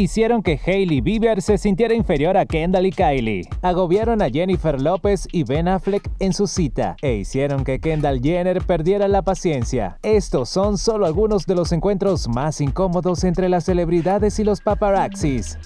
hicieron que Hailey Bieber se sintiera inferior a Kendall y Kylie, agobiaron a Jennifer Lopez y Ben Affleck en su cita e hicieron que Kendall Jenner perdiera la paciencia. Estos son solo algunos de los encuentros más incómodos entre las celebridades y los paparazzis.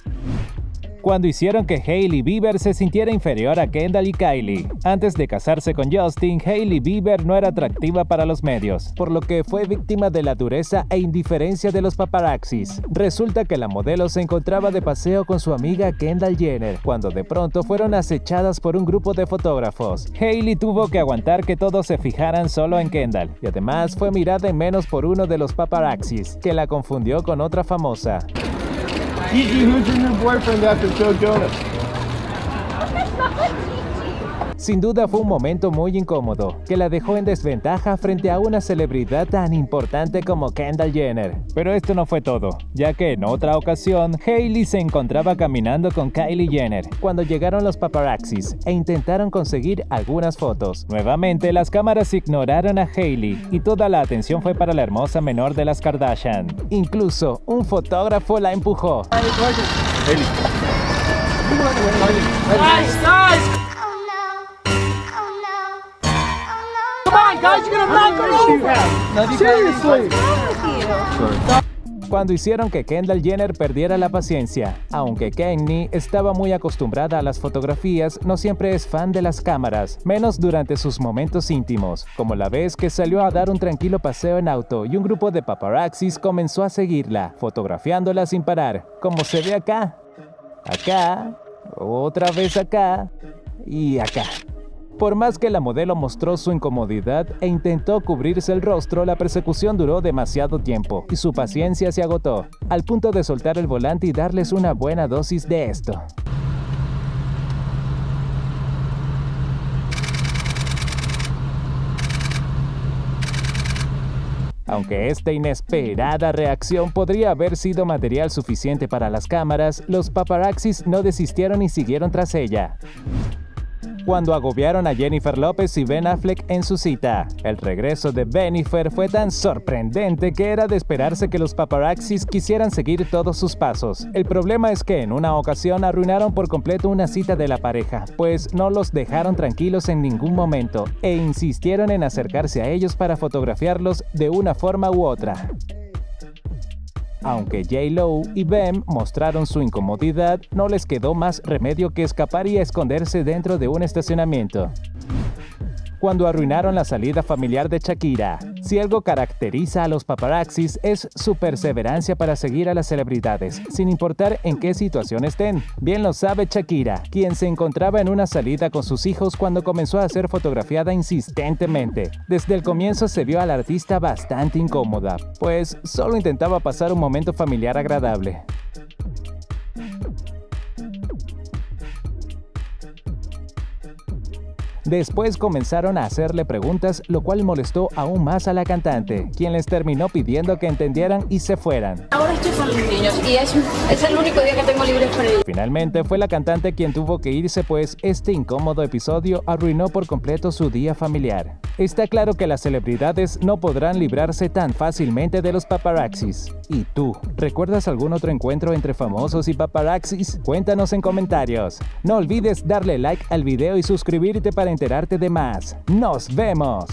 Cuando hicieron que Hailey Bieber se sintiera inferior a Kendall y Kylie. Antes de casarse con Justin, Hailey Bieber no era atractiva para los medios, por lo que fue víctima de la dureza e indiferencia de los paparazzis. Resulta que la modelo se encontraba de paseo con su amiga Kendall Jenner, cuando de pronto fueron acechadas por un grupo de fotógrafos. Hailey tuvo que aguantar que todos se fijaran solo en Kendall, y además fue mirada en menos por uno de los paparazzis, que la confundió con otra famosa. Gigi, who's your new boyfriend after Joe Jonas? That's not Gigi. Sin duda fue un momento muy incómodo, que la dejó en desventaja frente a una celebridad tan importante como Kendall Jenner. Pero esto no fue todo, ya que en otra ocasión, Hailey se encontraba caminando con Kylie Jenner, cuando llegaron los paparazzis e intentaron conseguir algunas fotos. Nuevamente, las cámaras ignoraron a Hailey y toda la atención fue para la hermosa menor de las Kardashian. Incluso, un fotógrafo la empujó. Hailey. Cuando hicieron que Kendall Jenner perdiera la paciencia, aunque Kenny estaba muy acostumbrada a las fotografías, no siempre es fan de las cámaras, menos durante sus momentos íntimos, como la vez que salió a dar un tranquilo paseo en auto y un grupo de paparazzis comenzó a seguirla, fotografiándola sin parar, como se ve acá, acá, otra vez acá y acá. Por más que la modelo mostró su incomodidad e intentó cubrirse el rostro, la persecución duró demasiado tiempo y su paciencia se agotó, al punto de soltar el volante y darles una buena dosis de esto. Aunque esta inesperada reacción podría haber sido material suficiente para las cámaras, los paparazzis no desistieron y siguieron tras ella. Cuando agobiaron a Jennifer Lopez y Ben Affleck en su cita. El regreso de Bennifer fue tan sorprendente que era de esperarse que los paparazzis quisieran seguir todos sus pasos. El problema es que en una ocasión arruinaron por completo una cita de la pareja, pues no los dejaron tranquilos en ningún momento e insistieron en acercarse a ellos para fotografiarlos de una forma u otra. Aunque J.Lo y Ben mostraron su incomodidad, no les quedó más remedio que escapar y esconderse dentro de un estacionamiento. Cuando arruinaron la salida familiar de Shakira. Si algo caracteriza a los paparazzis es su perseverancia para seguir a las celebridades, sin importar en qué situación estén. Bien lo sabe Shakira, quien se encontraba en una salida con sus hijos cuando comenzó a ser fotografiada insistentemente. Desde el comienzo se vio a la artista bastante incómoda, pues solo intentaba pasar un momento familiar agradable. Después comenzaron a hacerle preguntas, lo cual molestó aún más a la cantante, quien les terminó pidiendo que entendieran y se fueran. Ahora estoy con los niños y es el único día que tengo libre con ellos. Finalmente fue la cantante quien tuvo que irse, pues este incómodo episodio arruinó por completo su día familiar. Está claro que las celebridades no podrán librarse tan fácilmente de los paparazzis. ¿Y tú? ¿Recuerdas algún otro encuentro entre famosos y paparazzis? Cuéntanos en comentarios. No olvides darle like al video y suscribirte para enterarte de más. ¡Nos vemos!